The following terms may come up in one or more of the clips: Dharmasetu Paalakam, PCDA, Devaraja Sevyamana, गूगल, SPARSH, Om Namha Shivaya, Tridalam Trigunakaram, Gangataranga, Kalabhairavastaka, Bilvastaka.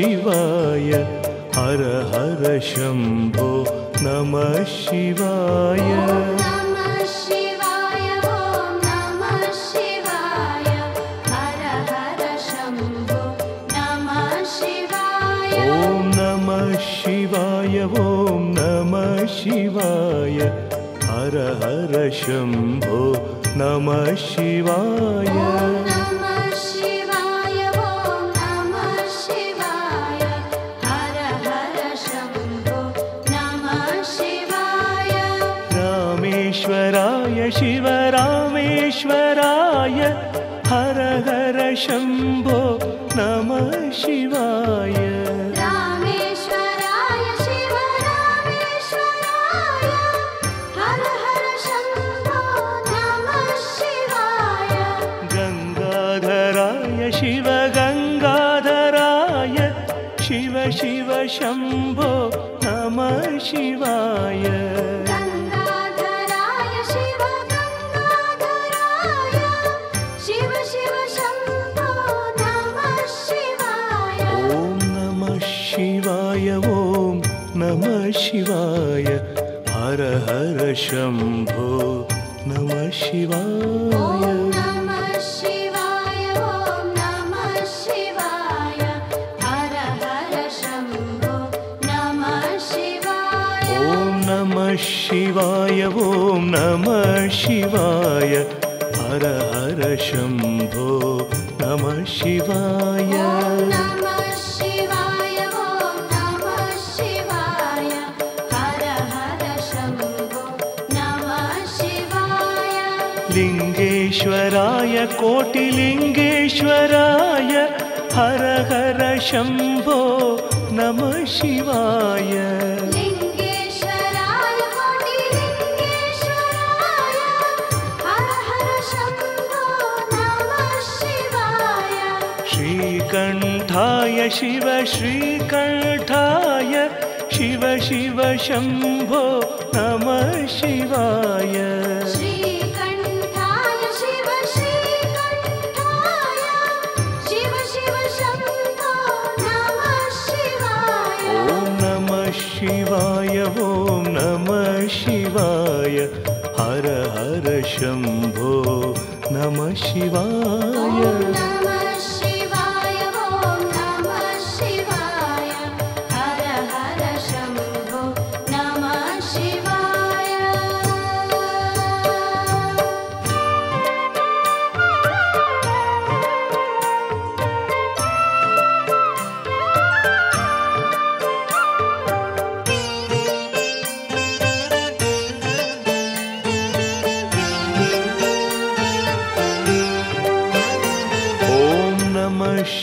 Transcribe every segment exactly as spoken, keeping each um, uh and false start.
शिवाय हर हर शंभो नमः शिवाय नमः शिवाय ओम नमः शिवाय हर हर शंभो नमः शिवाय ओम नमः शिवाय ओम नमः शिवाय हर हर शंभो नमः शिवाय शिव रामेश्वराय हर हर शंभो नमः शिवाय रामेश्वराय शिव रामेश्वराय हर हर शंभो नमः शिवाय गंगाधराय शिव गंगाधराय शिव शिव शंभो नमः शिवाय शिवाय हर हर शंभो नमः शिवाय ओम नमः शिवाय ओम नमः शिवाय हर हर शंभो नमः शिवाय ओम नमः शिवाय ओम नमः शिवाय हर हर शंभो नमः शिवाय लिंगेश्वराय कोटिलिंगेश्वराय हर हर शंभो नमः शिवाय लिंगेश्वराय कोटिलिंगेश्वराय हर हर शंभो नमः शिवाय श्रीकंठाय शिव श्रीकंठाय शिव शिव शंभो नमः शिवाय शिवाय ओम नमः शिवाय हर हर शंभो नमः शिवाय नमः शिवाय ओम नमः शिवाय हर हर शंभो नमः शिवाय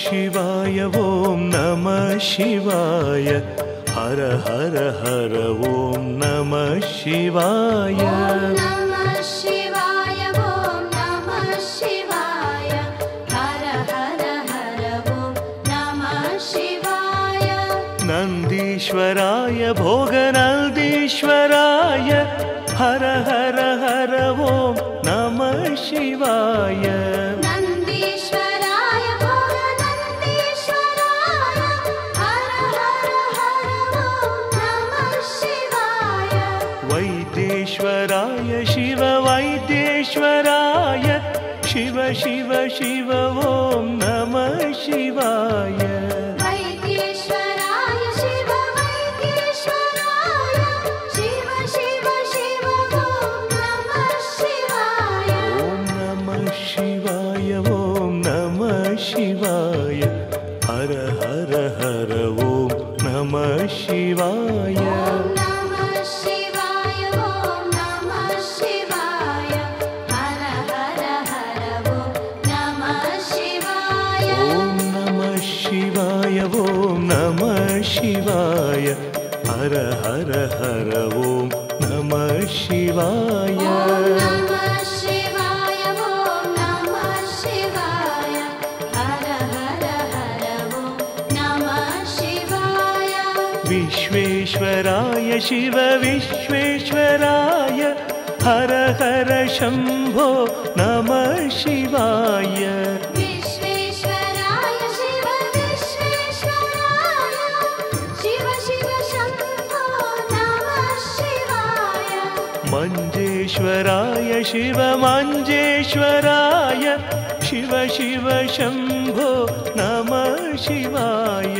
शिवाय ओम नमः शिवाय हर हर हर ओम नमः शिवाय नमः शिवाय ओम नमः शिवाय हर हर हर ओम नमः शिवाय नंदीश्वराय भोगनंदीश्वराय हर हर हर ओम नमः शिवाय शिव वैद्येश्वराय शिव शिव शिव ओम नमः शिवाय वैद्येश्वराय शिव वैद्येश्वराय शिव शिव शिव ओम नमः शिवाय ओम नमः शिवाय ओम नमः शिवाय हर हर हर ओम नमः शिवाय शिवाय हर हर हर ओम नमः शिवाय नमः शिवाय ओम नमः शिवाय हर हर हर ओम नमः शिवाय विश्वेश्वराय शिव विश्वेश्वराय हर हर शंभो नमः शिवाय विश्वेश्वराय शिव विश्वेश्वराय मंजेश्वराय शिव मंजेश्वराय शिव शिव शंभो नमः शिवाय।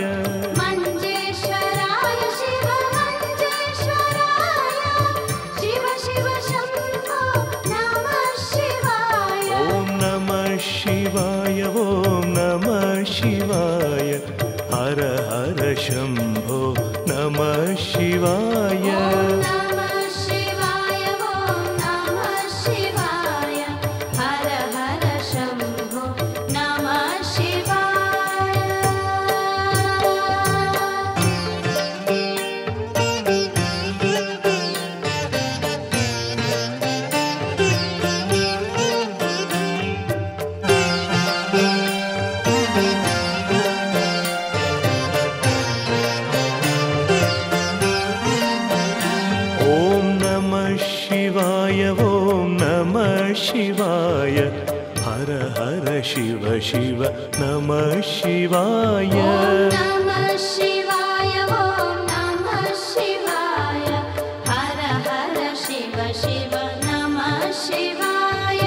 शिव नमः शिवाय। ओम नमः शिवाय ओम नमः शिवाय हर हर शिव शिव नमः शिवाय।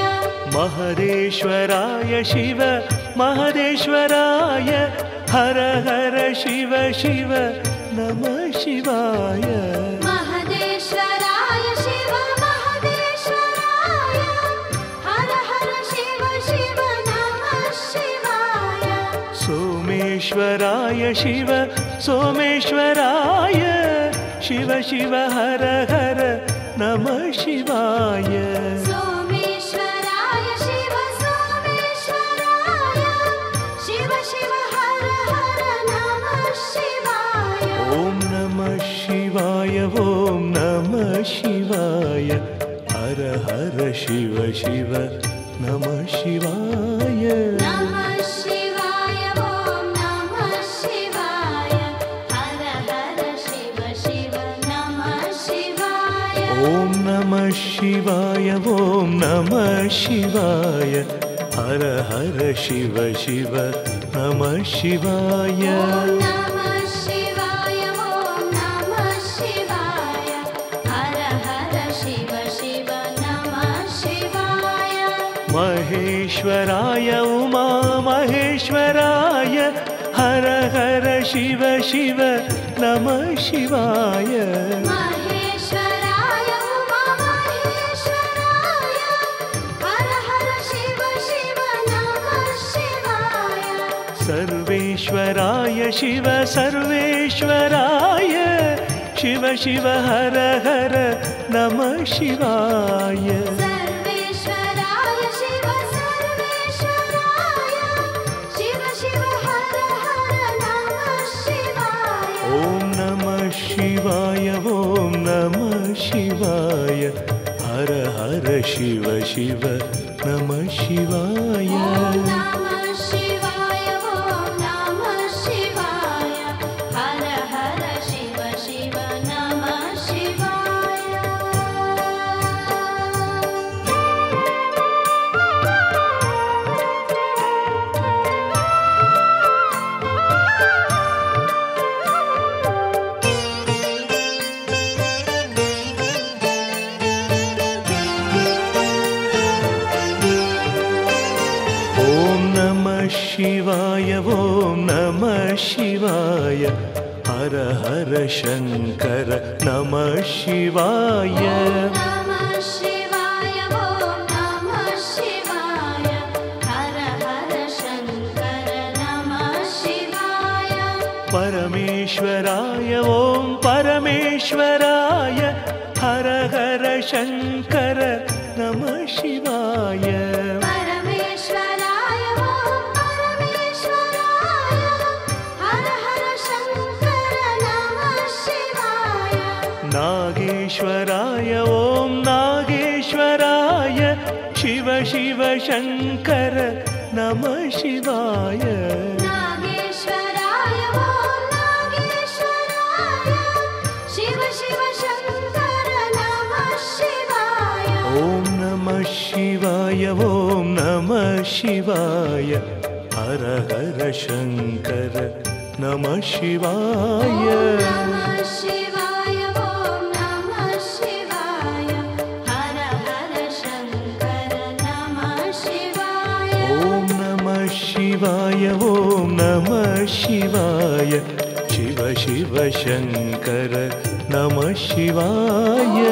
महदेश्वराय शिव महदेश्वराय हर हर शिव शिव नमः शिवाय। सोमेश्वराय शिव सोमेश्वराय शिव शिव हर हर नमः शिवाय। सोमेश्वराय शिव सोमेश्वराय शिव शिव हर हर नमः शिवाय। ओम नमः शिवाय ओम नमः शिवाय हर हर शिव शिव नमः शिवाय। नमः शिवाय ओम नमः शिवाय हर हर शिव शिव नमः शिवाय। ओम नमः शिवाय ओम नमः शिवाय हर हर शिव शिव नमः शिवाय। महेश्वराय उमा महेश्वराय हर हर शिव शिव नमः शिवाय। सर्वेश्वराय शिव सर्वेश्वराय शिव शिव हर हर नमः शिवाय। सर्वेश्वराय शिव सर्वेश्वराय शिव शिव हर हर नमः शिवाय। ओम नमः शिवाय ओम नमः शिवाय हर हर शिव शिव नमः शिवाय। शिवाय हर हर शंकर नमः शिवाय। ओम नमः शिवाय ओम नमः शिवाय हर हर शंकर नमः शिवाय। परमेश्वराय ओम परमेश्वराय हर हर शंकर नमः शिवाय। नागेश्वराय ओम नागेश्वराय शिव शिव शंकर नमः शिवाय। नागेश्वराय ओम नागेश्वराय शिव शिव शंकर नमः शिवाय। ओम नमः शिवाय ओम नमः शिवाय हर हर शंकर नमः शिवाय। शिवाय शिवाय शिव शिव शंकर नमः शिवाय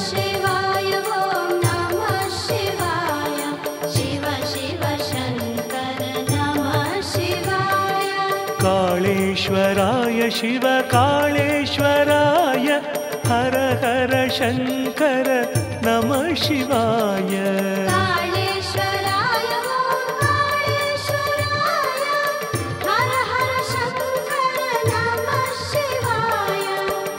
शिवाय ओम नमः शिवाय शिव शिव शंकर नमः शिवाय कालेश्वराय शिव कालेश्वराय हर हर शंकर नमः शिवाय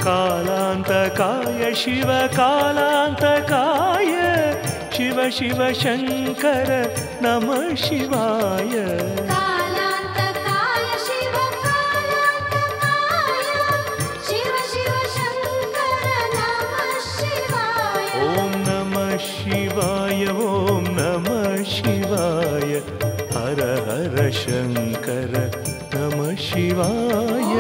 कालांतकाय शिव कालांतकाय शिव शिव शंकर नमः शिवाय कालांतकाय शिव कालांतकाय शिव शिव शंकर नमः शिवाय ओम नमः शिवाय ओम नमः शिवाय हर हर शंकर नमः शिवाय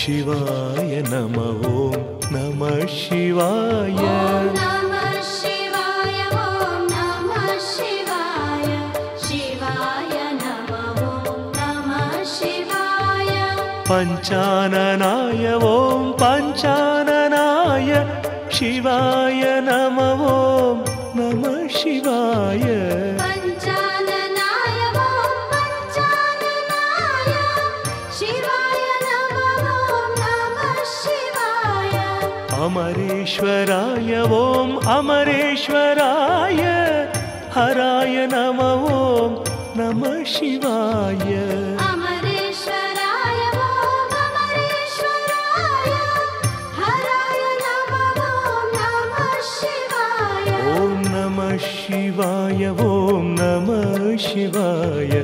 शिवाय नमः ओम नमः शिवाय ओम नमः शिवाय ओम नमः शिवाय शिवाय नमः ओम नमः शिवाय पंचाननाय ओम पंचाननाय शिवाय नमः ओम नमः शिवाय अमरेश्वराय ओम अमरेश्वराय हराय नमः ओम नमः शिवाय अमरेश्वराय ओम अमरेश्वराय हराय नमः ओम नमः शिवाय ओम नमः शिवाय ओम नमः शिवाय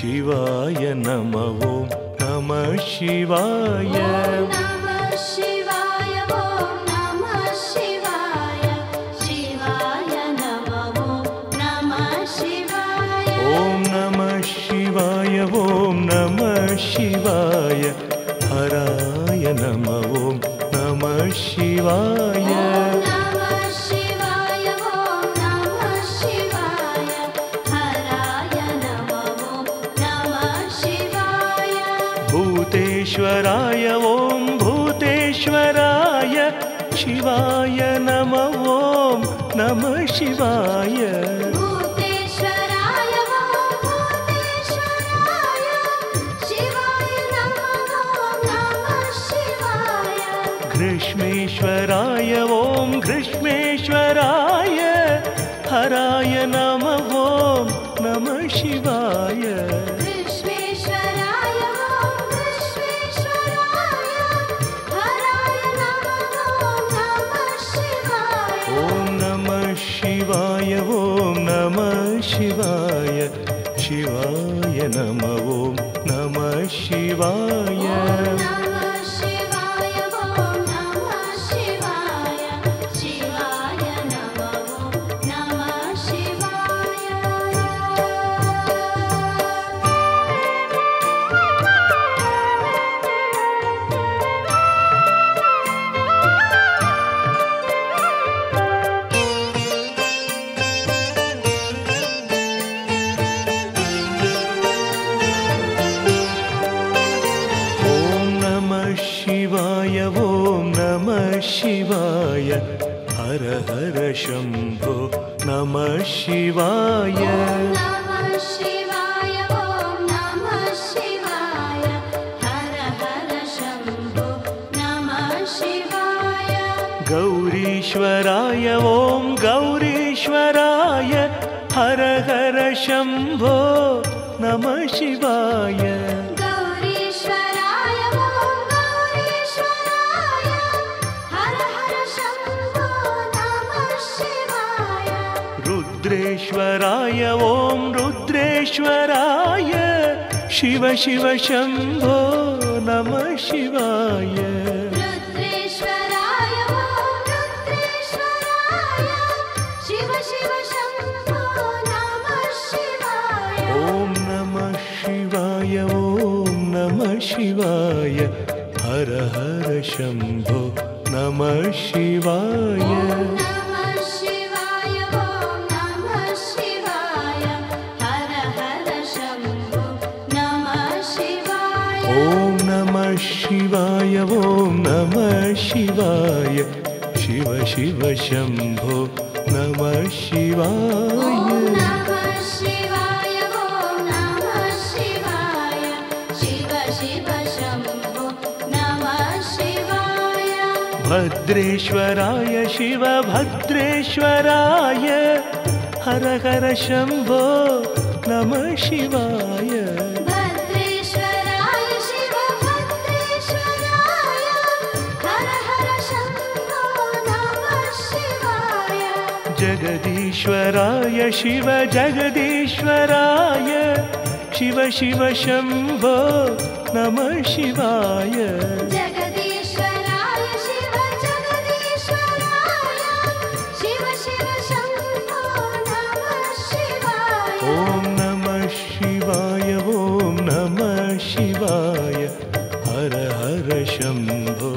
शिवाय नमः ओम नमः शिवाय ओम नमः शिवाय हराय नमः ओम नमः शिवाय ओम नमः शिवाय ओम नमः शिवाय हराय नमः ओम नमः शिवाय भूतेश्वराय ओम भूतेश्वराय शिवाय नमः ओम नमः शिवाय घृष्मेश्वराय ओम घृष्मेश्वराय हराय नमः ओम नमः शिवाय घृष्मेश्वराय ओम घृष्मेश्वराय हराय नमः ओम नमः शिवाय ओम नमः शिवाय ओम नमः शिवाय शिवाय नमः ओम नमः शिवाय शिवाय हर हर शंभो नमः शिवाय नमः शिवाय ओम नमः शिवाय हर हर शंभो नमः शिवाय गौरीश्वराय ओम गौरीश्वराय हर हर शंभो नमः शिवाय रुद्रेश्वराय शिव शिव शंभो नमः शिवाय रुद्रेश्वराय रुद्रेश्वराय शिव शिव शंभो नमः शिवाय ओम नमः शिवाय ओम नमः शिवाय हर हर शंभो नमः शिवाय शिवाय ओम नमः शिवाय शिव शिव शंभो नमः शिवाय भद्रेश्वराय शिव भद्रेश्वराय हर हर शंभो नमः शिवाय जगदीश्वराय शिव जगदीश्वराय शिव शिव शंभो नमः शिवाय जगदीश्वराय शिव जगदीश्वराय शिव शिव शंभो नमः शिवाय ओम नमः शिवाय ओम नमः शिवाय हर हर शंभो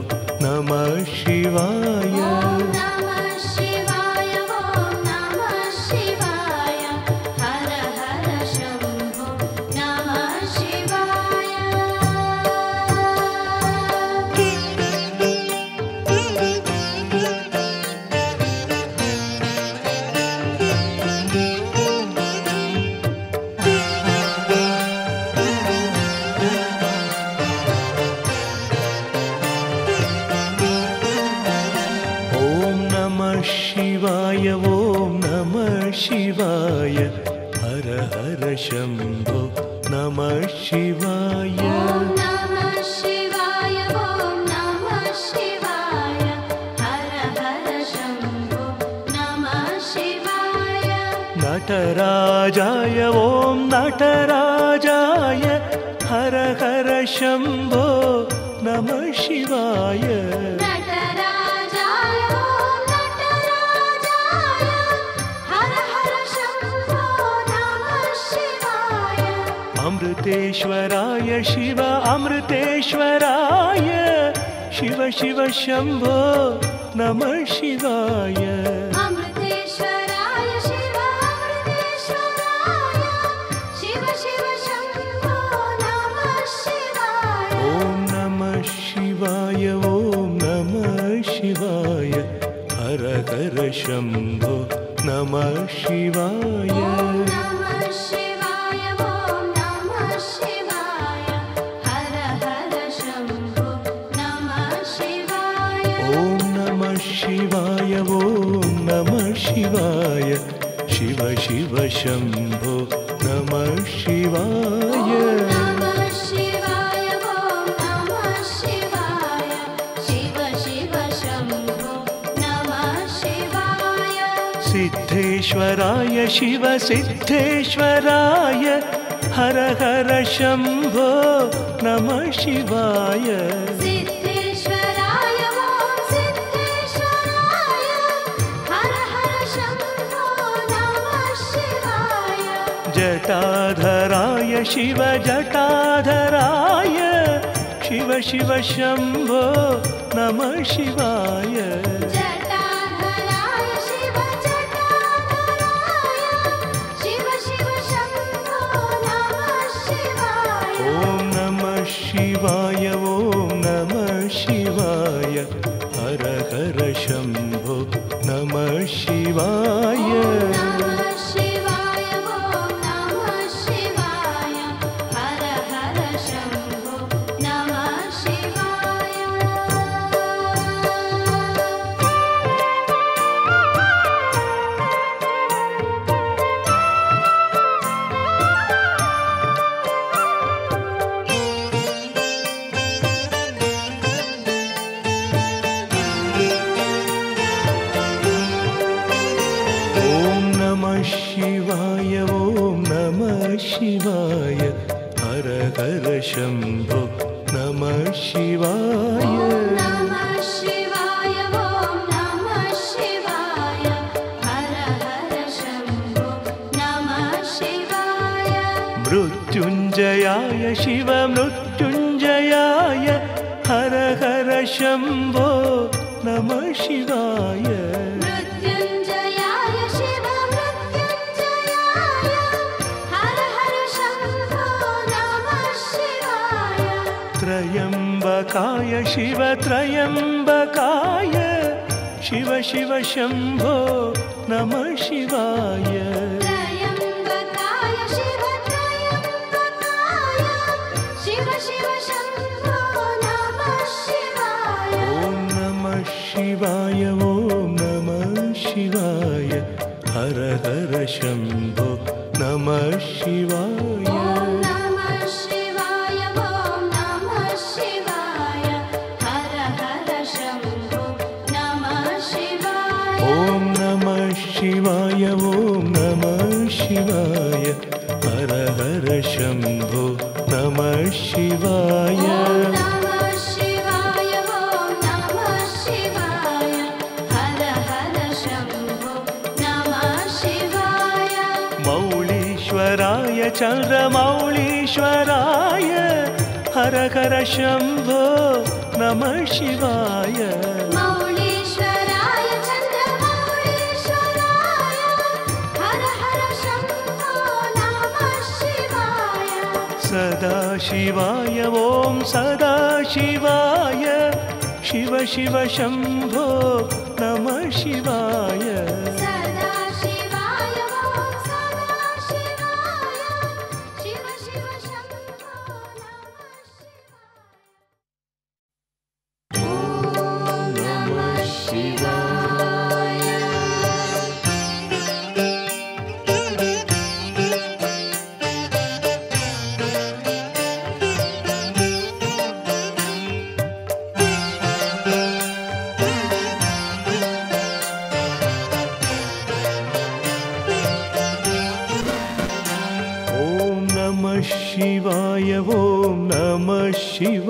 नमः शिवाय शंभो नमः शिवाय ओम नमः शिवाय ओम नमः शिवाय हर हर शंभो नमः शिवाय नटराजाय ओम नटराजाय हर हर शंभो नमः शिवाय अमृतेश्वराय शिव अमृतेश्वराय शिव शिव शंभो नमः शिवाय अमृतेश्वराय शिव अमृतेश्वराय शिव शिव शंभो नमः शिवाय ओम नमः शिवाय ओम नमः शिवाय हर हर शंभो नमः शिवाय शिवाय ओम नमः शिवाय शिव शिव शंभो नमः शिवाय नमः शिवाय ओम नमः शिवाय शिव शिव शंभो नमः शिवाय सिद्धेश्वराय शिव सिद्धेश्वराय हर हर शंभो नमः शिवाय जटाधराय शिव जटाधराय शिव शिव शंभो नमः शिवाय जटाधराय शिव जटाधराय शिव शिव शंभो नमः शिवाय ओम नमः शिवाय ओम नमः शिवाय हर हर शंभो नमः शिवाय हर शंभो नमः शिवाय। ओम नमः शिवाय, ओम नमः शिवाय, हर हर शंभो नमः शिवाय। मृत्युंजयाय शिव मृत्युंजयाय, हर हर शंभो नमः शिवाय। मृत्युंजयाय शिव मृत्युंजयाय, हर हर शंभो नमः शिवाय। त्रयंबकाय शिव त्रयंबकाय, शिव शिव शंभो नमः शिवाय। शिवाय ओम नमः शिवाय, हर हर शंभो नमः शिवाय। ओम नमः शिवाय, ओम नमः शिवाय, हर हर शंभो नमः शिवाय। ओम नमः शिवाय, ओम नमः शिवाय, हर हर शंभो नमः शिवाय। चंद्रमौलीश्वराय, हर हर शंभो नमः शिवाय। मौलीश्वराय चंद्रमौलीश्वराय, हर हर शंभो नमः शिवाय। सदाशिवाय ओम सदाशिवाय, शिव शिव शंभो नमः शिवाय। शिव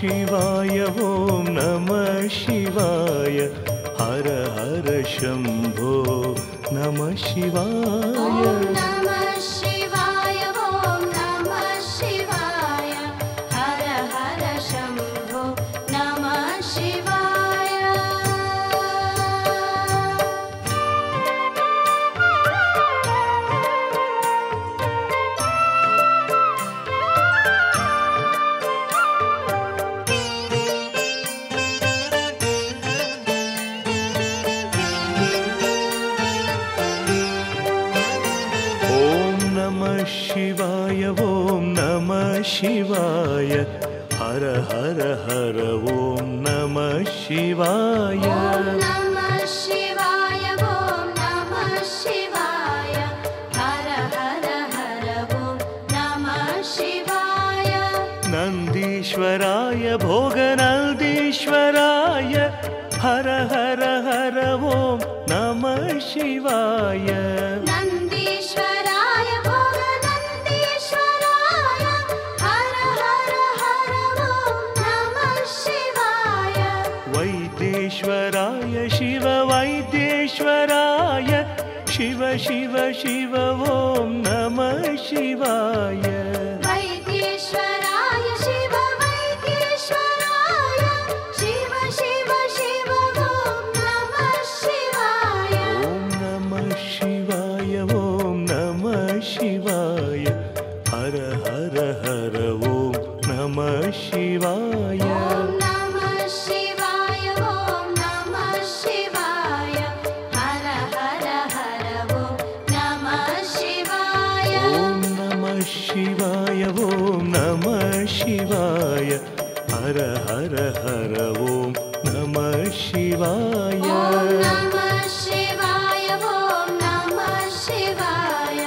शिवाय ओम नमः शिवाय हर हर शंभो नमः शिवाय नमः शिवाय ओम नमः शिवाय हर हर शंभो नमः शिवाय। शिवाय ओम नमः शिवाय हर हर हर ओम नमः शिवाय नमः शिवाय ओम नमः शिवाय हर हर हर ओम नमः शिवाय। नंदीश्वराय भोग नंदीश्वराय हर हर हर ओम नमः शिवाय शिव वैद्येश्वराय शिव शिव शिव ओम नमः शिवाय वैद्येश्वराय शिव वैद्येश्वराय शिव शिव शिव ओम नमः शिवाय ओम नमः शिवाय ओम नमः शिवाय हर हर हर ओम नमः शिवाय नमः शिवाय ओम शिवाय हर हर हर ओम नमः शिवाय ओम नमः शिवाय ओम नमः शिवाय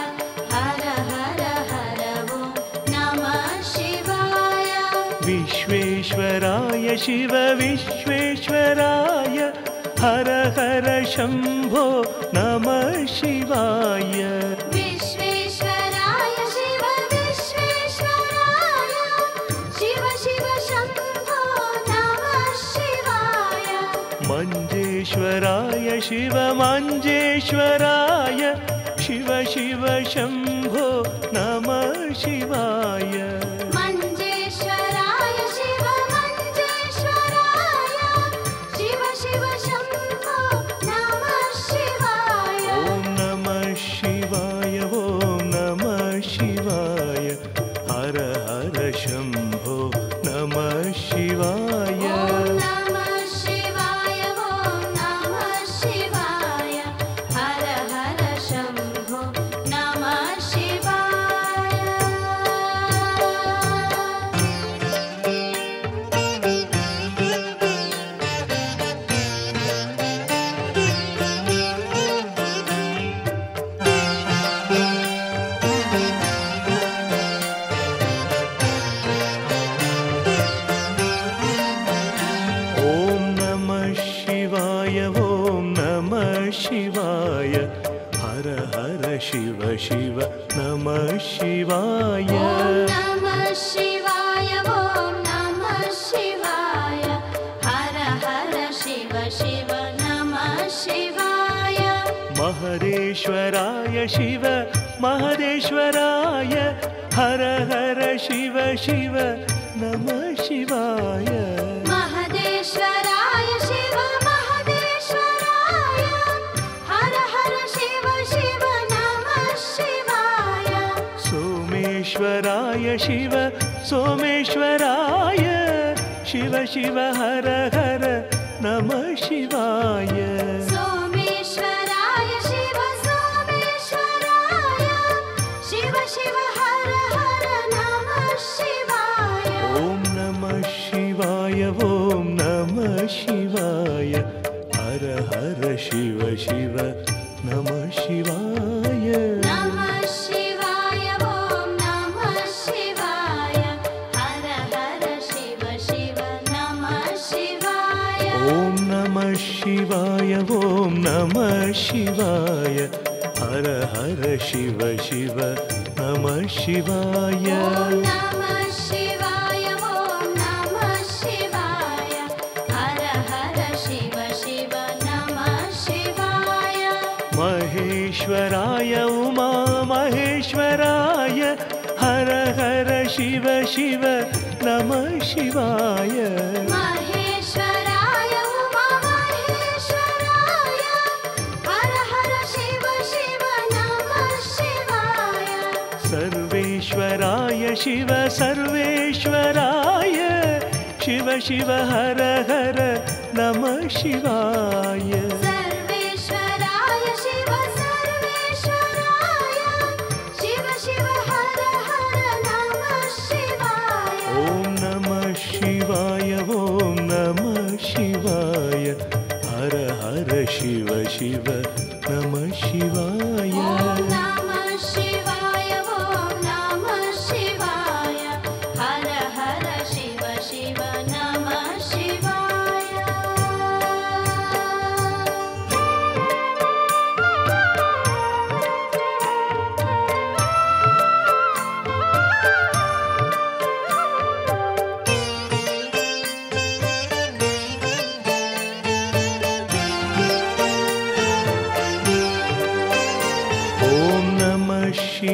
हर हर हर ओम नमः शिवाय नमः शिवाय ओम नमः शिवाय हर हर हर ओम नमः शिवाय। विश्वेश्वराय शिव विश्वेश्वराय हर हर शंभो नमः शिवाय विश्वेश्वराय शिव विश्वेश्वराय शिव शिव शंभो नमः शिवाय। मंजेश्वराय शिव मंजेश्वराय शिव शिव शंभो नमः शिवाय शिवाय नमः शिवाय ओम नमः शिवाय हर हर शंभो नमः शिवाय। शिवाय हर हर शिव शिव नमः शिवाय नमः शिवाय ओम नमः शिवाय हर हर शिव शिव नमः शिवाय। महदेश्वराय शिव महदेश्वराय हर हर शिव शिव नमः शिवाय महदेश्वराय शिव सोमेश्वराय शिव सोमेश्वराय शिव शिव हर हर नमः शिवाय सोमेश्वराय शिव सोमेश्वराय शिव शिव हर हर नमः शिवाय ओम नमः शिवाय ओम नमः शिवाय हर हर शिव शिव नमः शिवाय नमः शिवाय ओम नमः शिवाय हर हर शिव शिव नमः शिवाय ओम नमः शिवाय ओम नमः शिवाय हर हर शिव शिव नमः शिवाय नमः शिवाय ओम नमः शिवाय। शिव शिव नमः शिवाय महेश्वराय उमा महेश्वराय हर हर शिव शिव नमः शिवाय सर्वेश्वराय शिव सर्वेश्वराय शिव शिव हर हर नमः शिवाय शिव शिव नमः शिवाय ओम नमः शिवाय ओम नमः शिवाय हर हर शिव शिव नमः शिवाय।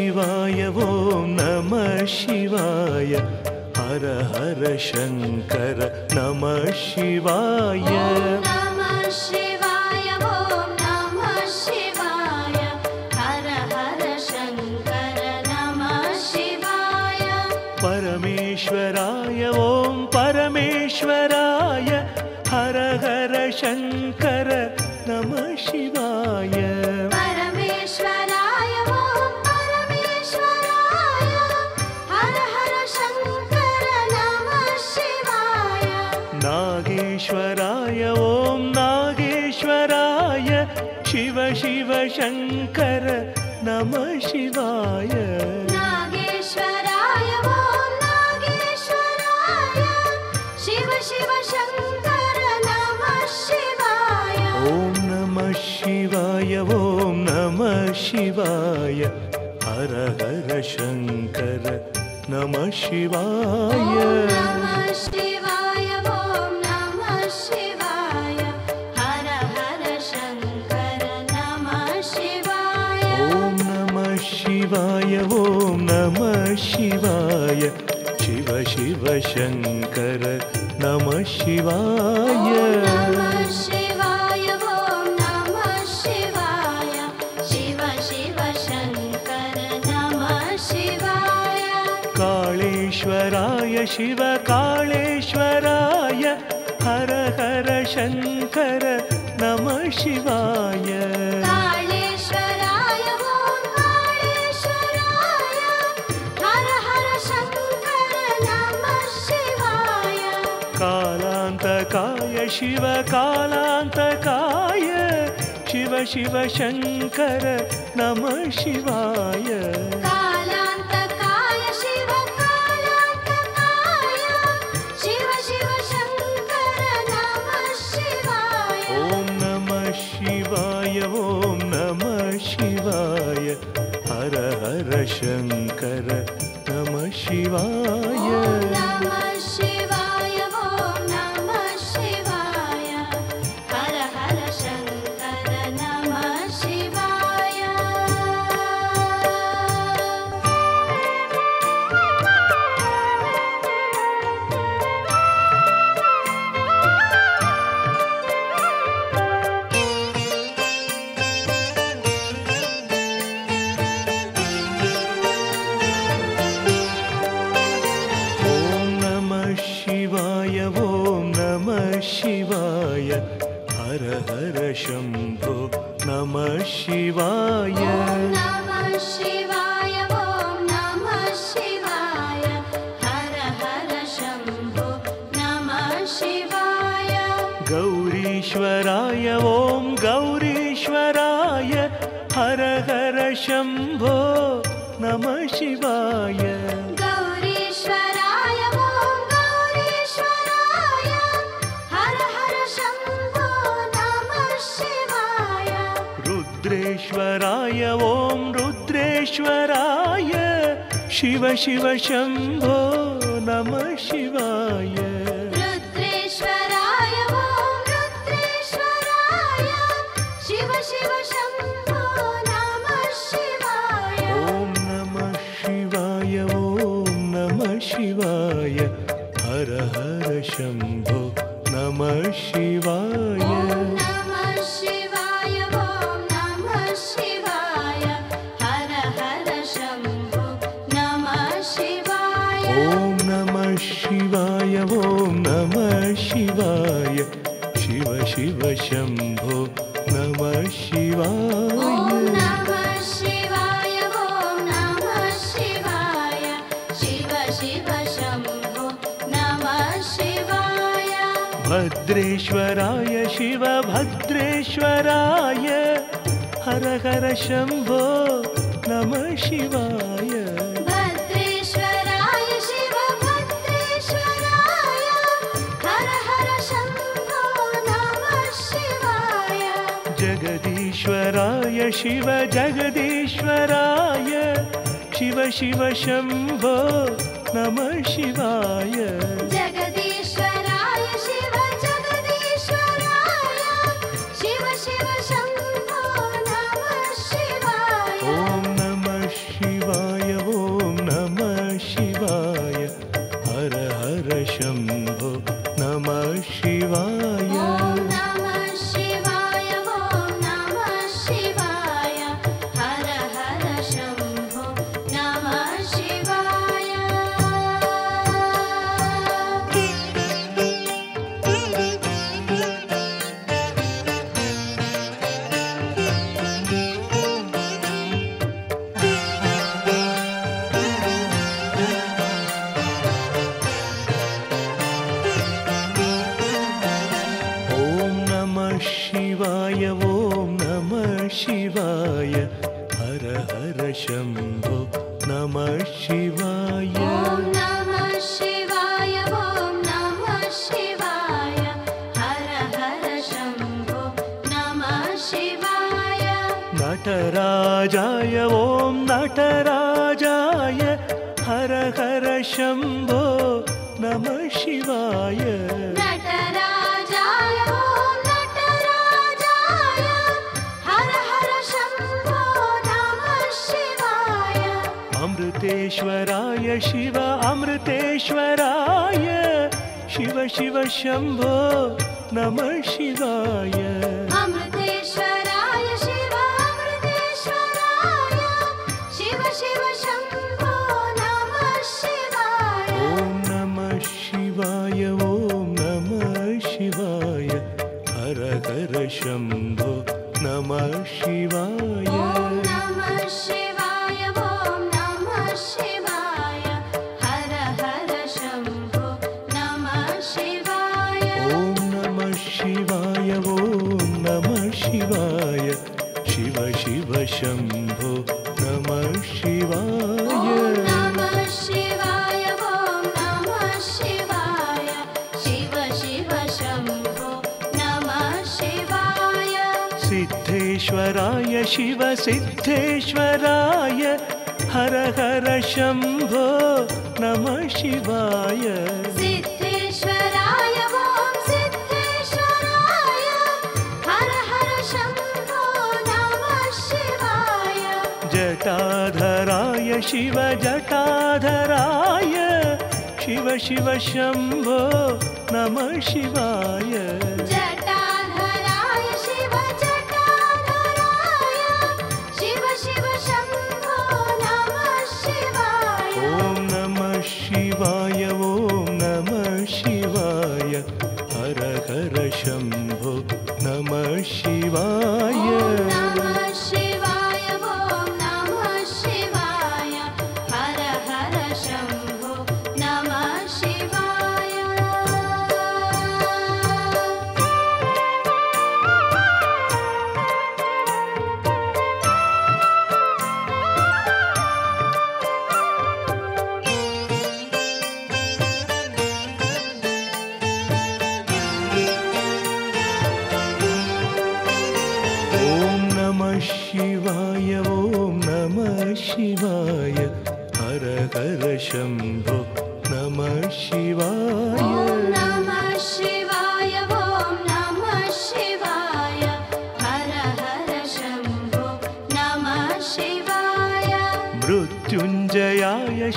शिवाय ओम नमः शिवाय हर हर शंकर नमः शिवाय ओम नमः शिवाय ओम नमः शिवाय हर हर शंकर नमः शिवाय परमेश्वराय ओम परमेश्वराय हर हर शंकर नमः शिवाय नागेश्वराय ओम नागेश्वराय शिव शिव शंकर नमः शिवाय नागेश्वराय ओम नागेश्वराय शिव शिव शंकर नमः शिवाय ओम नमः शिवाय ओम नमः शिवाय हर हर शंकर नमः शिवाय नमः शिवाय शिवाय ओम नमः शिवाय शिव शिव शंकर नमः शिवाय नमः शिवाय ओम नमः शिवाय शिव शिव शंकर नमः शिवाय कालेश्वराय शिव कालेश्वराय हर हर शंकर नमः शिवाय कालांतकाय शिव कालांतकाय शिव शिव शंकर नमः शिवाय कालांतकाय शिव कालांतकाय शिव शिव शंकर नमः शिवाय ओम नमः शिवाय ओम नमः शिवाय हर हर शंकर नमः शिवाय शिवाय हर हर शंभो नमः शिवाय नमः शिवाय ओम नमः शिवाय हर हर शंभो नमः शिवाय गौरीश्वराय ओम गौरीश्वराय हर हर शंभो नमः शिवाय गौरीश्वराय रुद्रेश्वराय ओम रुद्रेश्वराय शिव शिव शंभो नमः शिवाय रुद्रेश्वराय ओम रुद्रेश्वराय शिव शिव शंभो नमः शिवाय ओम नमः शिवाय ओम नमः शिवाय हर हर शंभो नमः शिवाय नमः शिवाय ओम नमः शिवाय हर हर शंभो नमः शिवाय ओम नमः शिवाय ओम नमः शिवाय शिव शिव शंभो नमः शिवाय भद्रेश्वराय शिव भद्रेश्वराय हर हर शंभो नमः शिवाय भद्रेश्वराय शिव भद्रेश्वराय हर हर शंभो नमः शिवाय जगदीश्वराय शिव जगदीश्वराय शिव शिव शंभो नमः शिवाय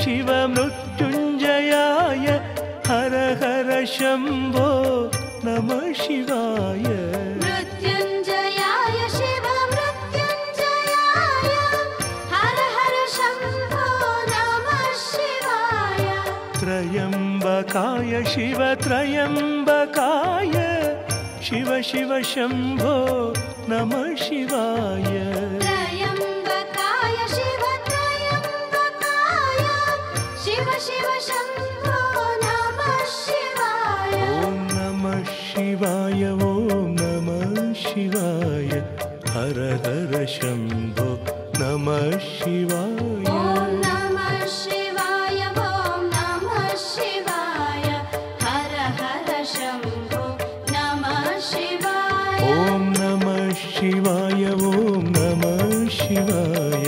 शिव मृ मृत्युंजयाय हर हर शंभो नमः शिवाय। मृत्युंजयाय शिव मृत्युंजयाय हर हर शंभो नमः शिवाय। त्रयंबकाय शिव त्रयंबकाय शिव शिव शंभो नमः शिवाय। त्रयंबकाय शिव त्रयंबकाय शिव शिव शंभो नमः शिवाय। ओम नमः शिवाय ओम नमः शिवाय हर हर शंभो नमः शिवाय। ओम नमः शिवाय ओम नमः शिवाय हर हर शंभो नमः शिवाय। ओम नमः शिवाय ओम नमः शिवाय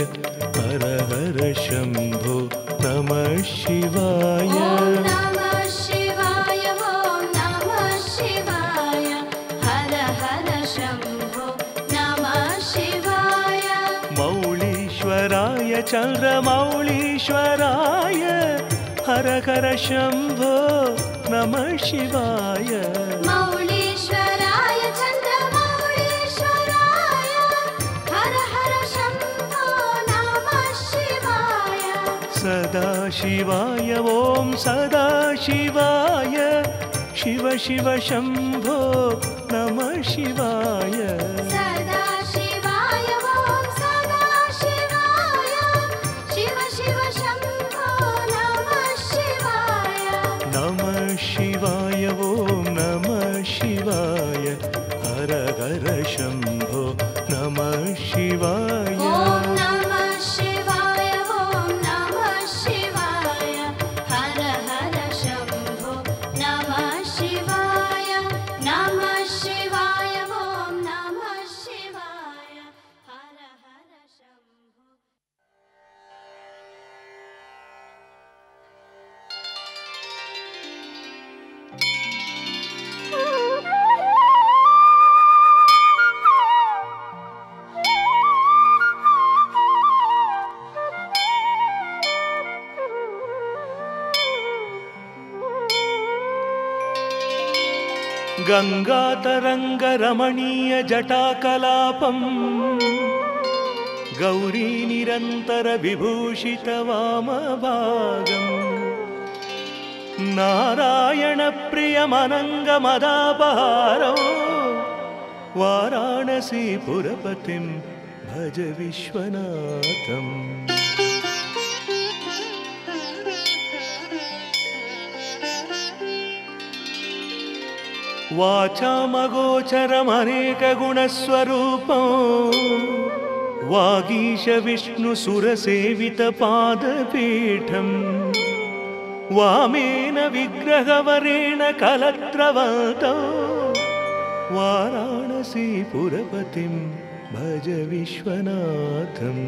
हर हर शंभो नमः शिवाय। ओम नमः शिवाय ओम नमः शिवाय हर हर शंभो नमः शिवाय। मौलीश्वराय चंद्रमौलीश्वराय हर हर शंभो नमः शिवाय। मौलीश्वराय चंद्रमौलीश्वराय हर हर शंभो नमः शिवाय। सदाशिवाय ओम सदाशिवाय शिव शिव शंभो नमः शिवाय। सदाशिवाय ओम सदाशिवाय शिव शिव शंभो नमः शिवाय। नमः शिवाय ओम नमः शिवाय हर हर शंभो नमः शिवाय। ओम नमः शिवाय ओम नमः शिवाय हर हर शंभो नमः शिवाय। नमः शिवाय ओम नमः शिवाय हर हर शंभो। गंगातरंगरमणीय जटाकलापं गौरी निरंतर विभूषित वामभागं नारायण प्रियमनंगमदापहारो वाराणसी पुरपतिं भज विश्वनाथम्। वाचामगोचरमनेकगुणस्वरूपं वागीशविष्णुसुरसेवितपादपीठं वामेन विग्रहवरेण कलत्रवतौ वाराणसीपुरपतिं भज विश्वनाथम्।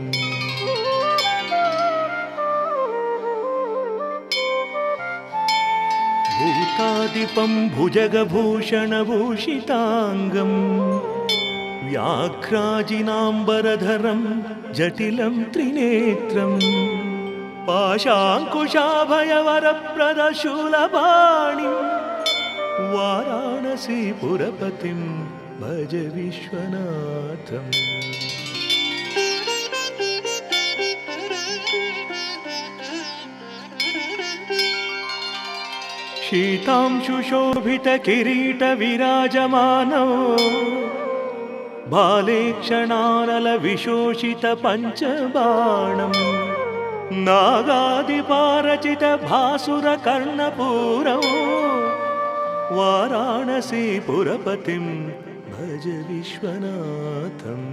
भूतादिपं भुजगभूषणभूषितांगं व्याघ्राजिनाम्बरधरं जटिलं त्रिनेत्रं पाशाङ्कुशाभयवरप्रदशूलपाणिं वाराणसीपुरपतिं भज विश्वनाथम्। शीतांशुशोभितकिरीटविराजमानो बालेक्षणानलविशोषितपञ्चबाणं नागादिपारचितभासुरकर्णपूरौ वाराणसीपुरपतिं भज विश्वनाथम्।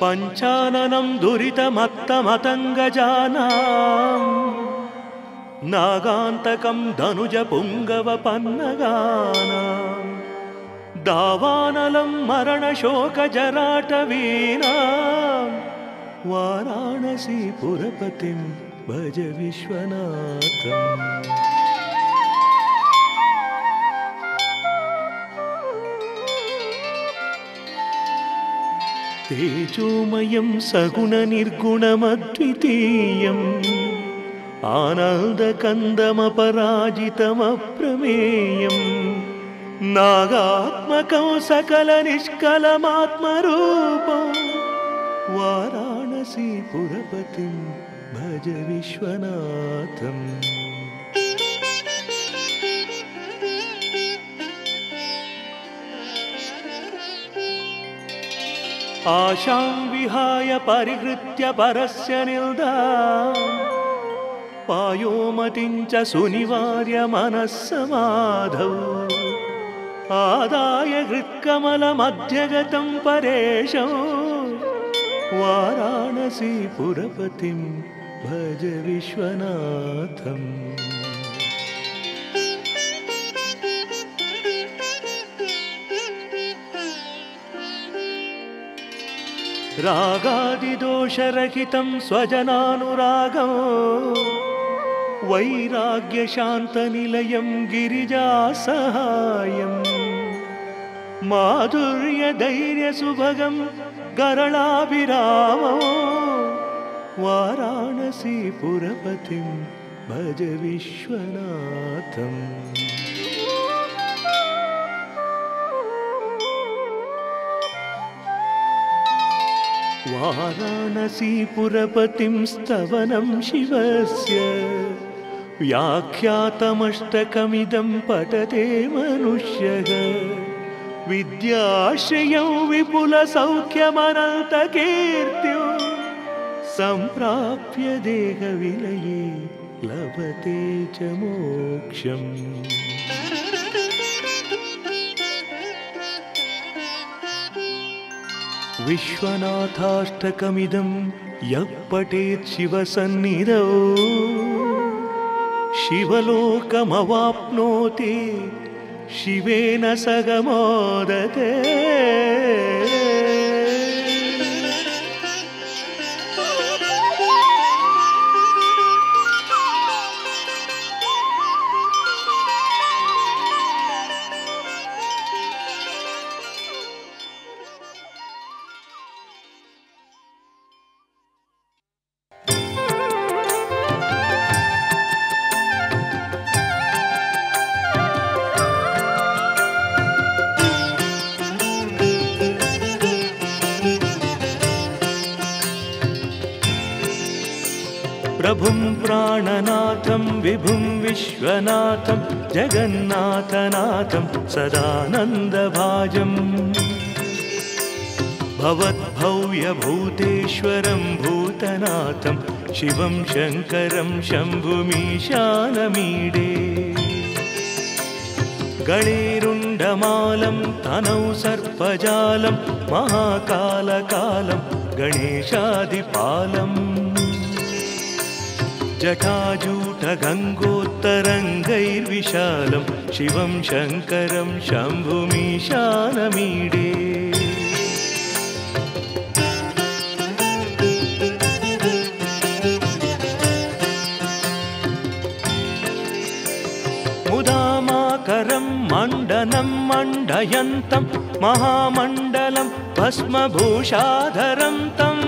पंचाननं दुरितमत्तमतङ्गजानां नागान्तकं धनुजपुङ्गवपन्नगानां दावानलं मरणशोकजराटवीनां वाराणसीपुरपतिं भज विश्वनाथम्। तेजोमयं सगुणनिर्गुणमद्वितीयं आनन्दकन्दमपराजितमप्रमेयं नागात्मकं सकलनिष्कलमात्मरूपं वाराणसीपुरपतिं भज विश्वनाथम्। आशां विहाय परिहृत्य परस्य निल्दां पायोमतिं च सुनिवार्य मनस्समाधौ आदाय हृत्कमलमध्यगतं परेशं वाराणसीपुरपतिं भज विश्वनाथम्। रागादिदोषरहितं स्वजनानुरागं वैराग्यशान्तनिलयं गिरिजासहायं माधुर्यधैर्यसुभगं गरलाभिरामं वाराणसीपुरपतिं भज विश्वनाथम्। वाराणसीपुरपतिं स्तवनं शिवस्य व्याख्यातमष्टकमिदं पठते मनुष्यः विद्याश्रियं विपुलसौख्यमनन्तकीर्तिं सम्प्राप्य देहविलये लभते च मोक्षम्। विश्वनाथाष्टकमिदं यः पठेत् शिवसन्निधौ शिवलोकमवाप्नोति शिवेन सह मोदते। विभुं विश्वनाथं जगन्नाथनाथं सदानन्दभाजं भवद्भव्यभूतेश्वरं भूतनाथं शिवं शङ्करं शम्भुमीशानमीडे गणेरुण्डमालं तनौ सर्पजालं महाकालकालं गणेशादिपालम् जटाजूटगङ्गोत्तरङ्गैर्विशालं शिवं शङ्करं शम्भुमीशानमीडे। मुदामाकरं मण्डनं मण्डयन्तं महामण्डलं भस्मभूषाधरं तम्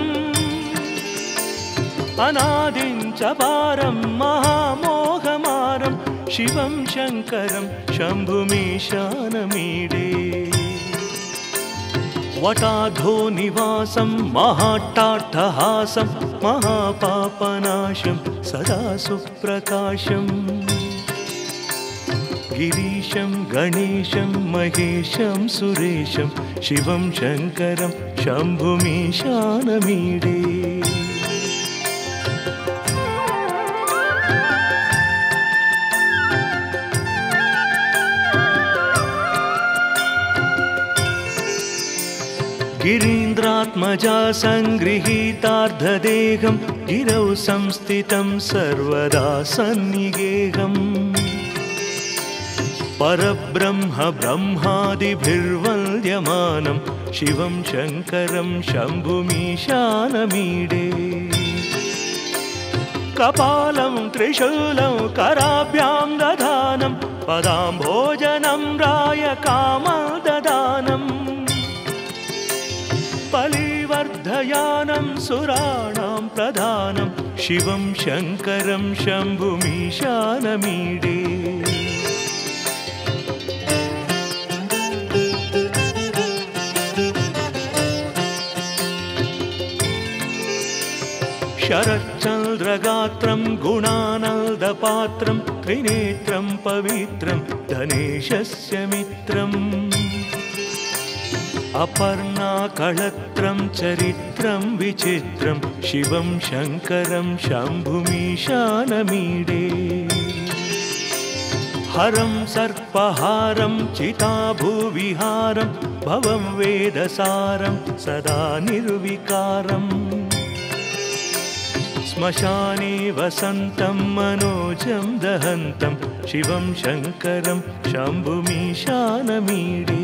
अनादिं च पारं महामोहमारं शिवं शङ्करं शम्भुमीशानमीडे। वटाधो निवासं महाट्टाट्टहासं महापापनाशं सदा सुप्रकाशं गिरीशं गणेशं महेशं सुरेशं शिवं शङ्करं शम्भुमीशानमीडे। गिरीन्द्रात्मजा सङ्गृहीतार्धदेहं गिरौ संस्थितं सर्वदा सन्निगेहं परब्रह्म ब्रह्मादिभिर्वन्द्यमानं शिवं शङ्करं शम्भुमीशानमीडे। कपालं त्रिशूलं कराभ्यां दधानं पदाम्भोजनं राय कामं ददानं पलीव अर्धयानं सुराणां प्रधानं शिवं शंकरं शंभुमीशानमीडे। शरच्चन्द्रगात्रं गुणानन्दपात्रं त्रिनेत्रं पवित्रं धनेशस्य मित्रम्। अपर्णाकलत्रं चरित्रं विचित्रं शिवं शंकरं शम्भुमीशानमीडे। हरं सर्पहारं चिताभुविहारं भवं वेदसारं सदा निर्विकारम्। स्मशाने वसन्तं मनोजं दहन्तं शिवं शंकरं शम्भुमीशानमीडे।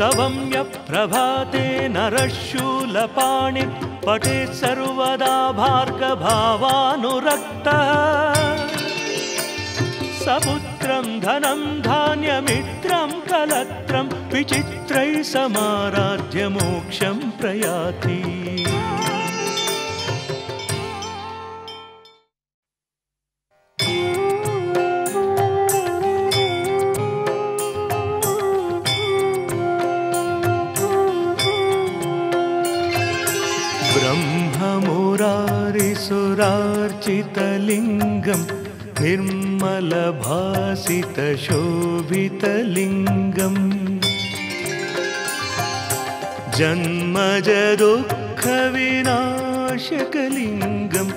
स्तवं यप्रभाते नरशूलपाणि पठे सर्वदा भार्गभावानुरक्तः। सपुत्रं धनं धान्यमित्रं कलत्रं विचित्रैः समाराध्य मोक्षं प्रयाति। सुरार्चितलिंगं निर्मलभासितशोभितलिंगं जन्मजदुःखविनाशकलिंगं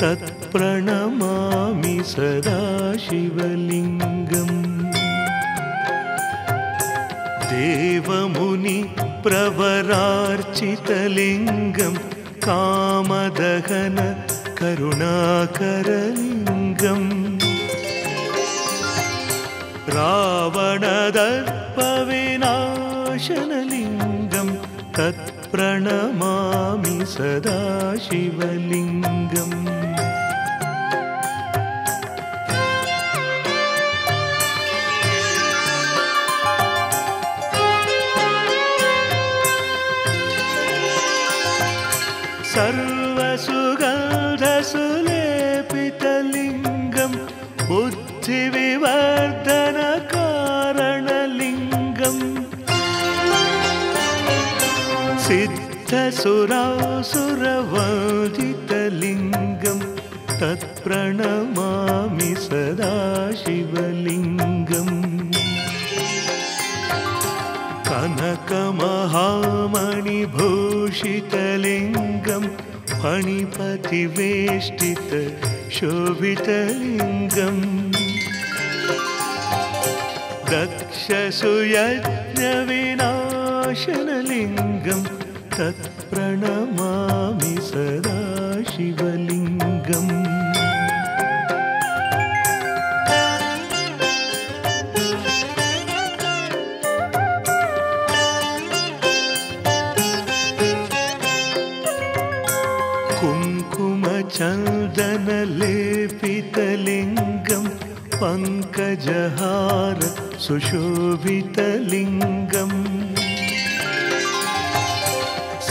तत्प्रणमामि सदाशिवलिंगं। देवमुनिप्रवरार्चितलिंगं कामदहन करुणाकरलिंगं रावणदर्पविनाशनलिंगं तत्प्रणमामि सदाशिवलिंगम्। सर्वसुगन्धसुलेपितलिंगं बुद्धिविवर्धनकारणलिंगं सिद्धसुरासुरवन्दितलिंगं तत्प्रणमामि सदाशिवलिंगम्। कनकमहामणिभूषितलिंगं फणिपतिवेष्टित शोभितलिंगं दक्षसुयज्ञविनाशनलिंगं तत्प्रणमामि सदाशिवलिंगम्। चन्दनलेपितलिंगं पंकजहार सुशोभितलिंगं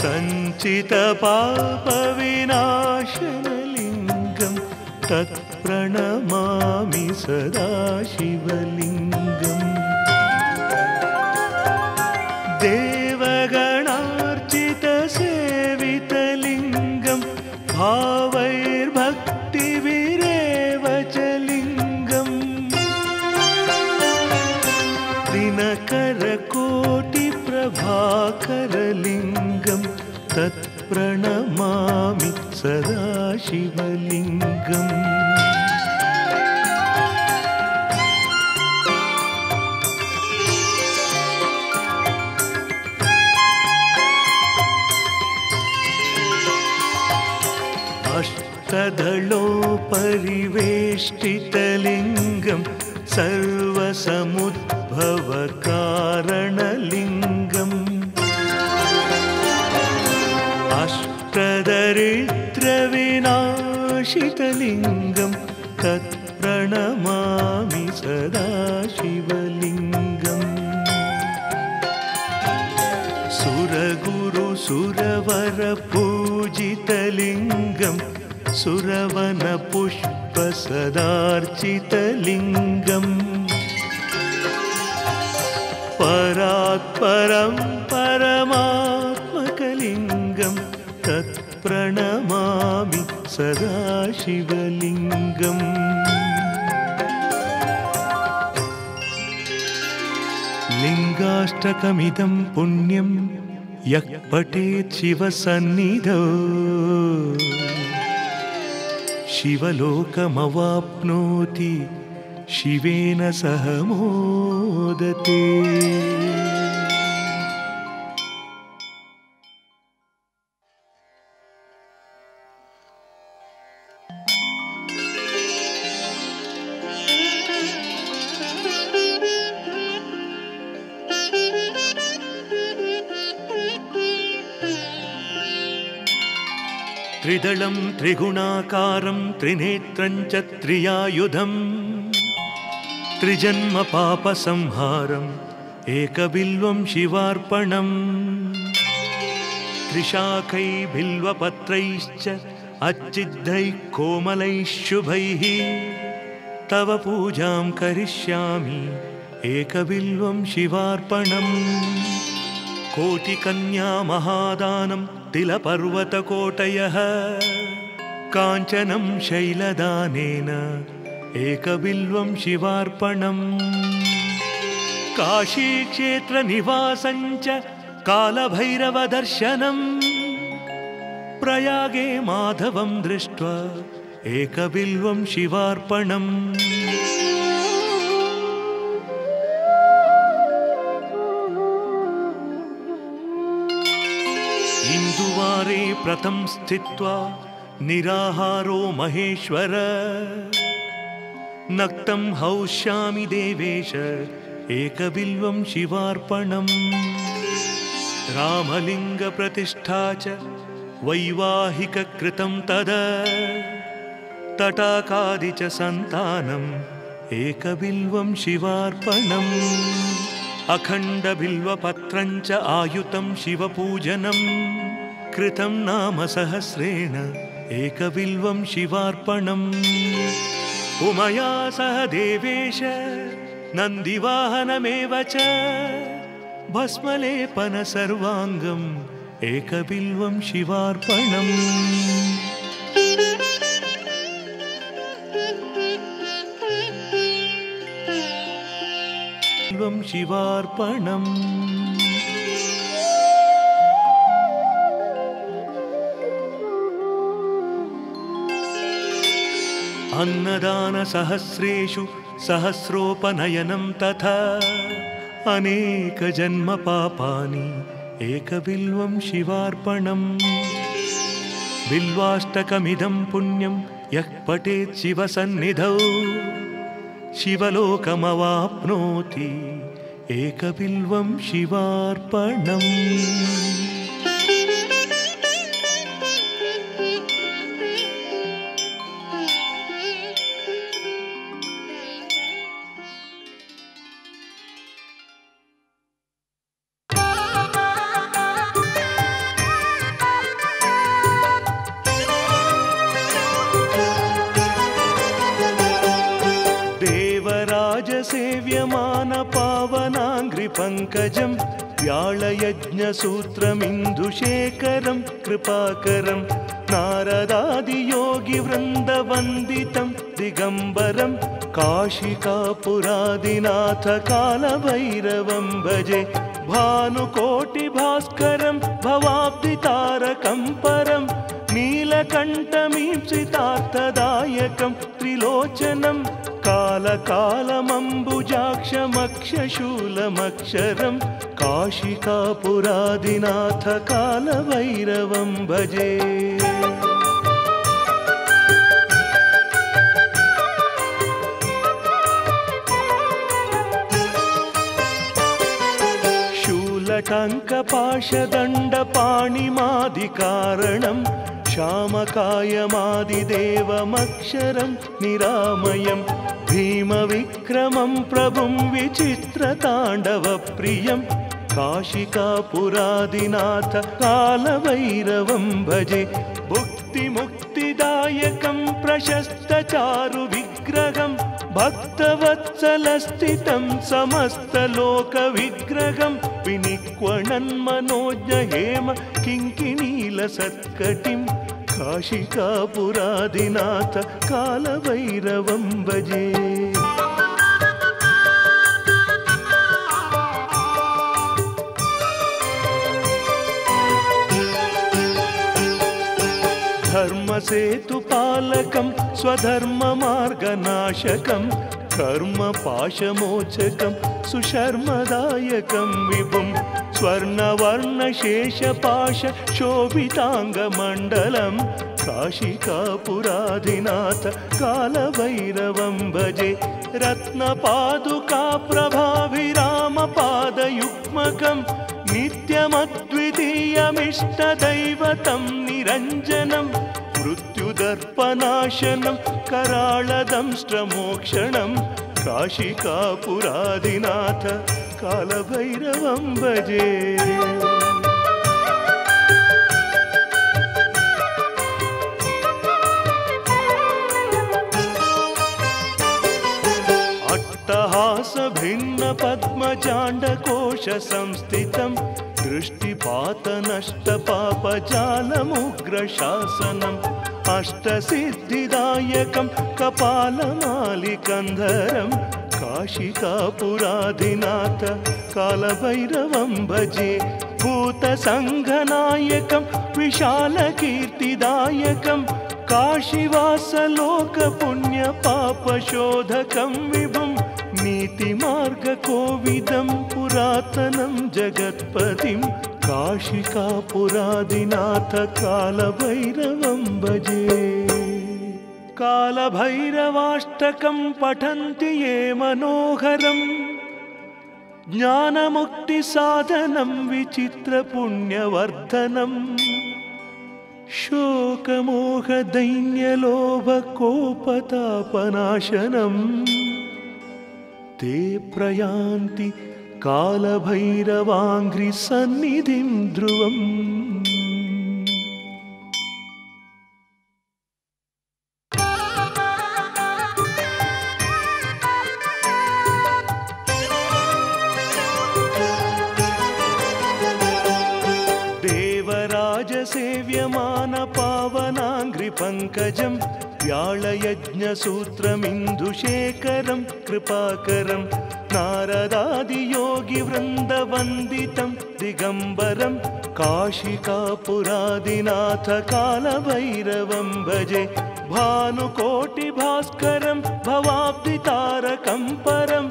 संचितपापविनाशनलिंगं तत्प्रणमामि सदाशिवलिंगम्। देवगणार्चितसेवितलिंगं भाव करलिंगं तत्प्रणमामि सदाशिवलिंगम्। अष्टदलोपरिवेष्टितलिंगं सर्वसमुद्भवकारणलिंगम् तदरिद्रविनाशितलिङ्गं तत्प्रणमामि सदाशिवलिङ्गं सुरगुरुसुरवरपूजितलिङ्गं सुरवनपुष्पसदार्चितलिङ्गम् परात्परं परमात्मकलिङ्गं तत्प्रणमामि सदाशिवलिङ्गम् लिङ्गाष्टकमिदं पुण्यं यः पठेत् शिवसन्निधौ शिवलोकमवाप्नोति शिवेन सह मोदते। त्रिदलं त्रिगुणाकारं त्रिनेत्रं च त्रियायुधम् त्रिजन्म पाप संहारं एकबिल्वं शिवार्पणं त्रिशाखै बिल्वपत्रैश्च अच्चिद्धै कोमलैः शुभैः तव पूजां करिष्यामि एकबिल्वं शिवार्पणं कोटिकन्या महादानं तिलपर्वतकोटयः काञ्चनं शैलदानेन एकबिल्वं शिवार्पणं काशीक्षेत्रनिवासं च कालभैरवदर्शनं प्रयागे माधवं दृष्ट्वा एकबिल्वं शिवार्पणम् हिन्दुवारे प्रथम स्थित्वा निराहारो महेश्वर नक्तं हौष्यामि देवेश एकबिल्वं शिवार्पणम् रामलिङ्गप्रतिष्ठा च वैवाहिककृतं तदा तटाकादि च सन्तानम् एकबिल्वं शिवार्पणम् अखण्डबिल्वपत्रं च आयुतं शिवपूजनं कृतं नाम सहस्रेण एकबिल्वं शिवार्पणम् उमया सह देवेश नन्दिवाहनमेव च भस्मलेपन सर्वाङ्गं एकबिल्वं शिवार्पणम् बिल्वं शिवार्पणम् अन्नदानसहस्रेषु सहस्रोपनयनं तथा अनेकजन्मपापानि एकबिल्वं शिवार्पणम् बिल्वाष्टकमिदं पुण्यं यः पठेत् शिवसन्निधौ शिवलोकमवाप्नोति एकबिल्वं शिवार्पणम्। पंकजं व्यालयज्ञसूत्रमिन्दुशेखरं कृपाकरं नारदादियोगिवृन्दवन्दितं दिगम्बरं काशिकापुरादिनाथ कालभैरवं भजे भानुकोटिभास्करं भवाब्धितारकं परं नीलकण्ठमीप्सितार्थदायकं त्रिलोचनं कालकालमम्बुजाक्षमक्षशूलमक्षरं काशिकापुरादिनाथ कालभैरवं भजे। नीलकंकपाशदण्डपाणिमादिकारणं श्यामकायमादिदेवमक्षरं निरामयं भीमविक्रमं प्रभुं विचित्रताण्डवप्रियं काशिकापुरादिनाथ कालभैरवं भजे भुक्तिमुक्तिदायकं प्रशस्तचारुविग्रहं भक्तवत्सलस्थितं समस्तलोकविग्रहं विनिक्वणन्मनोज्ञहेम किङ्किणीलसत्कटिं काशिकापुरादिनाथ कालभैरवं भजे। धर्मसेतुपालकं स्वधर्ममार्गनाशकं कर्मपाशमोचकं सुशर्मदायकं विभुं स्वर्णवर्णशेषपाशशोभिताङ्गमण्डलं काशिकापुराधिनाथ कालभैरवं भजे। रत्नपादुकाप्रभाभिरामपादयुग्मकं नित्यमद्वितीयमिष्टदैवतं निरञ्जनं मृत्युदर्पनाशनं करालदंष्ट्रमोक्षणं काशिकापुरादिनाथ कालभैरवं भजे। अट्टहास भिन्न पद्मचाण्डकोश संस्थितं दृष्टिपातनष्टपापजालमुग्रशासनम् अष्टसिद्धिदायकं कपालमालिकन्धरं काशिकापुराधिनाथ कालभैरवं भजे। भूतसङ्घनायकं विशालकीर्तिदायकं काशीवासलोकपुण्यपापशोधकं विभुं नीतिमार्गकोविदं पुरातनं जगत्पतिं काशिकापुरादिनाथ कालभैरवं भजे। कालभैरवाष्टकं पठन्ति ये मनोहरं ज्ञानमुक्तिसाधनं विचित्रपुण्यवर्धनं शोकमोहदैन्यलोभकोपतापनाशनं ते प्रयान्ति कालभैरवाङ्घ्रि सन्निधिं ध्रुवम्। देवराजसेव्यमान पावनाङ्घ्रि पङ्कजं व्यालयज्ञसूत्रमिन्दुशेखरं कृपाकरं नारदादियोगिवृन्दवन्दितं दिगम्बरं काशिकापुरादिनाथ कालभैरवं भजे। भानुकोटिभास्करं भवाब्धितारकं परं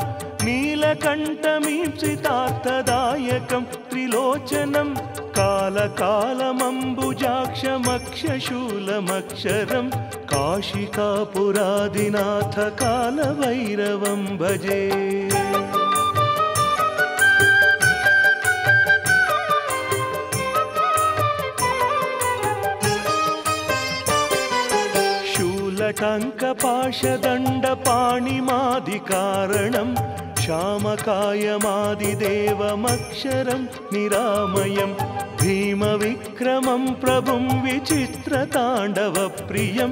नीलकण्ठमीप्सितार्थदायकं त्रिलोचनं कालकालमम्बुजाक्षमक्षशूलमक्षरं काशिकापुरादिनाथ कालभैरवं भजे। शूलटङ्कपाशदण्डपाणिमादिकारणं श्यामकायमादिदेवमक्षरं निरामयं भीमविक्रमं प्रभुं विचित्रताण्डवप्रियं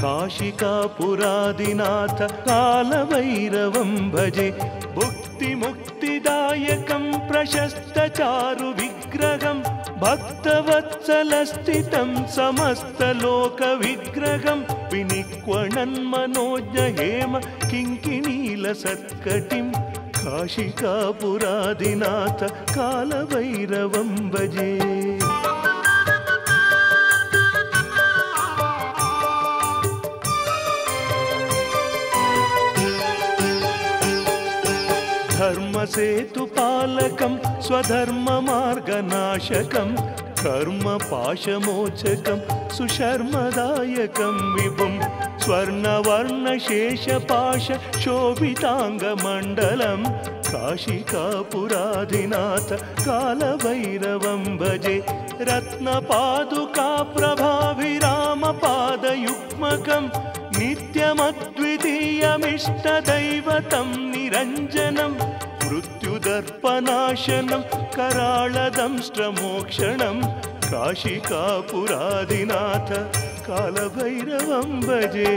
काशिकापुरादिनाथ कालभैरवं भजे। भुक्तिमुक्तिदायकं प्रशस्तचारुविग्रहं भक्तवत्सलस्थितं समस्तलोकविग्रहं विनिक्वणन्मनोज्ञहेम किङ्किणीलसत्कटिं काशिकापुरादिनाथ कालभैरवं भजे। धर्मसेतुपालकं स्वधर्ममार्गनाशकं कर्मपाशमोचकं सुशर्मदायकं विभुं स्वर्णवर्णशेषपाशशोभिताङ्गमण्डलं काशिका पुराधिनाथ कालभैरवं भजे रत्नपादुका प्रभाभिरामपादयुग्मकं नित्यमद्वितीयमिष्टदैवतं निरञ्जनं मृत्युदर्पनाशनं करालदंष्ट्रमोक्षणं काशिका पुराधिनाथ कालभैरवं भजे।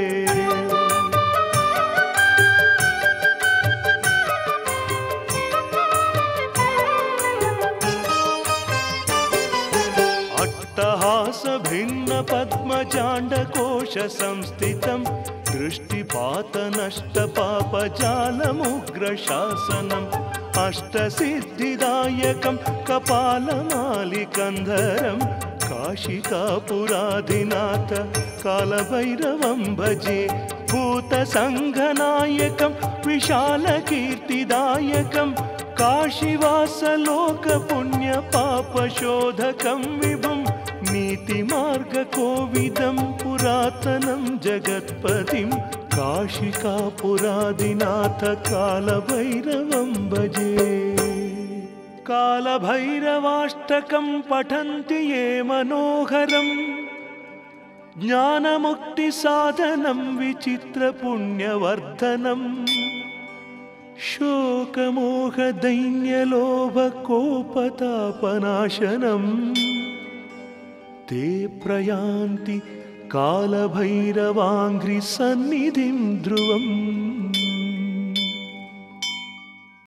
अट्टहास भिन्न पद्मजाण्डकोश संस्थितं दृष्टिपात नष्ट पाप जालमुग्र शासनम् अष्टसिद्धिदायकं कपालमालिकन्धरं काशिका पुराधिनाथ कालभैरवं भजे। भूतसंघनायकं विशालकीर्तिदायकं काशीवासलोकपुण्यपापशोधकं विभुं नीतिमार्गकोविदं पुरातनं जगत्पतिं काशिका पुराधिनाथ कालभैरवं भजे। कालभैरवाष्टकं पठन्ति ये मनोहरं ज्ञानमुक्तिसाधनं विचित्रपुण्यवर्धनं शोकमोहदैन्यलोभकोपतापनाशनं ते प्रयान्ति कालभैरवांग्रिसन्निधिं ध्रुवम्।